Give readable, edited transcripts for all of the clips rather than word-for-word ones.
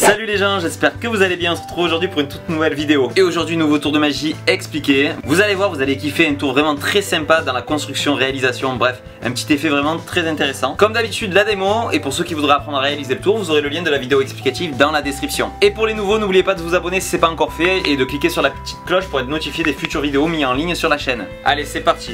Salut les gens, j'espère que vous allez bien, on se retrouve aujourd'hui pour une toute nouvelle vidéo. Et aujourd'hui, nouveau tour de magie expliqué. Vous allez voir, vous allez kiffer un tour vraiment très sympa dans la construction, réalisation, bref, un petit effet vraiment très intéressant. Comme d'habitude, la démo, et pour ceux qui voudraient apprendre à réaliser le tour, vous aurez le lien de la vidéo explicative dans la description. Et pour les nouveaux, n'oubliez pas de vous abonner si c'est pas encore fait, et de cliquer sur la petite cloche pour être notifié des futures vidéos mises en ligne sur la chaîne. Allez, c'est parti!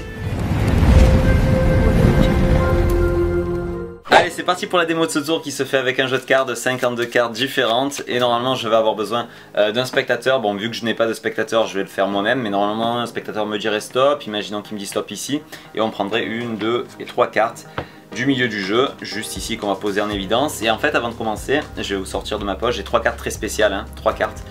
Allez, c'est parti pour la démo de ce tour qui se fait avec un jeu de cartes de 52 cartes différentes. Et normalement je vais avoir besoin d'un spectateur. Bon, vu que je n'ai pas de spectateur, je vais le faire moi-même. Mais normalement un spectateur me dirait stop. Imaginons qu'il me dit stop ici. Et on prendrait une, deux et trois cartes du milieu du jeu, juste ici, qu'on va poser en évidence. Et en fait, avant de commencer, je vais vous sortir de ma poche, j'ai trois cartes très spéciales, hein, trois cartes.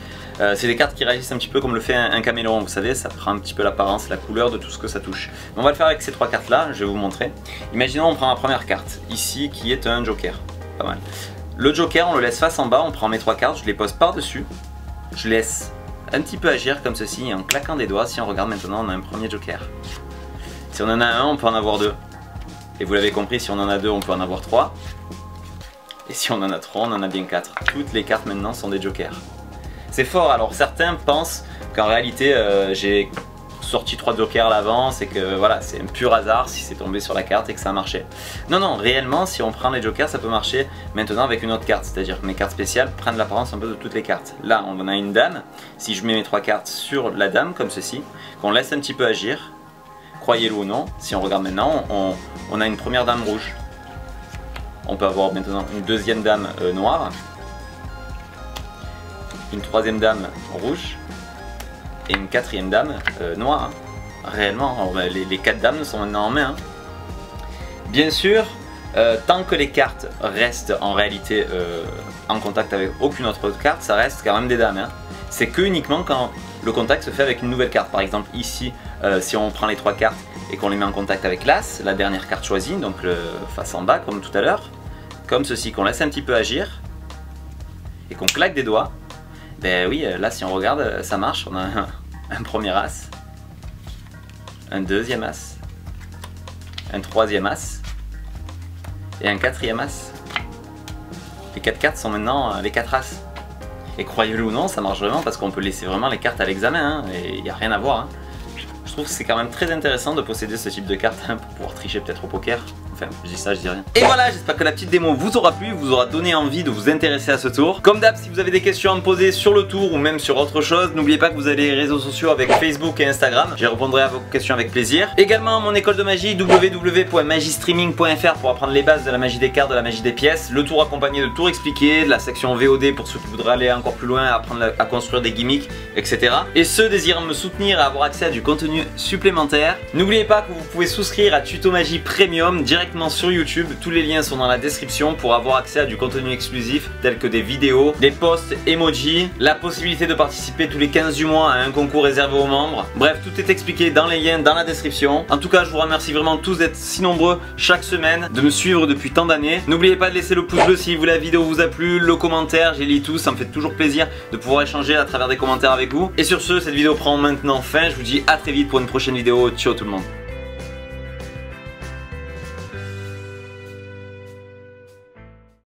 C'est des cartes qui réagissent un petit peu comme le fait un caméléon, vous savez, ça prend un petit peu l'apparence, la couleur de tout ce que ça touche. Mais on va le faire avec ces trois cartes là, je vais vous montrer. Imaginons on prend ma première carte, ici, qui est un joker, pas mal. Le joker, on le laisse face en bas, on prend mes trois cartes, je les pose par-dessus, je laisse un petit peu agir comme ceci, en claquant des doigts. Si on regarde maintenant, on a un premier joker. Si on en a un, on peut en avoir deux. Et vous l'avez compris, si on en a deux, on peut en avoir trois. Et si on en a trois, on en a bien quatre. Toutes les cartes maintenant sont des jokers. C'est fort, alors certains pensent qu'en réalité j'ai sorti trois jokers à l'avance et que voilà, c'est un pur hasard si c'est tombé sur la carte et que ça a marché. Non, non, réellement si on prend les jokers, ça peut marcher maintenant avec une autre carte. C'est-à-dire que mes cartes spéciales prennent l'apparence un peu de toutes les cartes. Là, on en a une dame. Si je mets mes trois cartes sur la dame, comme ceci, qu'on laisse un petit peu agir, croyez-le ou non, si on regarde maintenant, on a une première dame rouge. On peut avoir maintenant une deuxième dame noire, une troisième dame rouge et une quatrième dame noire. Réellement, alors, les quatre dames sont maintenant en main. Hein. Bien sûr, tant que les cartes restent en réalité en contact avec aucune autre carte, ça reste quand même des dames. Hein. C'est que uniquement quand le contact se fait avec une nouvelle carte. Par exemple ici, si on prend les trois cartes et qu'on les met en contact avec l'as, la dernière carte choisie, donc face en bas comme tout à l'heure, comme ceci, qu'on laisse un petit peu agir et qu'on claque des doigts, ben oui, là si on regarde, ça marche, on a un premier as, un deuxième as, un troisième as et un quatrième as. Les quatre cartes sont maintenant les quatre as. Et croyez-le ou non, ça marche vraiment parce qu'on peut laisser vraiment les cartes à l'examen, hein, et il n'y a rien à voir. Hein. Je trouve que c'est quand même très intéressant de posséder ce type de cartes, hein, pour pouvoir tricher peut-être au poker. Enfin, je dis ça, je dis rien. Et voilà, j'espère que la petite démo vous aura plu, vous aura donné envie de vous intéresser à ce tour. Comme d'hab, si vous avez des questions à me poser sur le tour ou même sur autre chose, n'oubliez pas que vous avez les réseaux sociaux avec Facebook et Instagram. J'y répondrai à vos questions avec plaisir. Également, mon école de magie, www.magiestreaming.fr, pour apprendre les bases de la magie des cartes, de la magie des pièces, le tour accompagné de tour expliqué, de la section VOD pour ceux qui voudraient aller encore plus loin, apprendre à construire des gimmicks, etc. Et ceux désirant me soutenir et avoir accès à du contenu supplémentaire, n'oubliez pas que vous pouvez souscrire à Tuto Magie Premium directement sur YouTube, tous les liens sont dans la description pour avoir accès à du contenu exclusif tel que des vidéos, des posts, emojis, la possibilité de participer tous les 15 du mois à un concours réservé aux membres. Bref, tout est expliqué dans les liens, dans la description. En tout cas, je vous remercie vraiment tous d'être si nombreux chaque semaine, de me suivre depuis tant d'années. N'oubliez pas de laisser le pouce bleu si la vidéo vous a plu, le commentaire, j'y lis tout, ça me fait toujours plaisir de pouvoir échanger à travers des commentaires avec vous. Et sur ce, cette vidéo prend maintenant fin, je vous dis à très vite pour une prochaine vidéo, ciao tout le monde.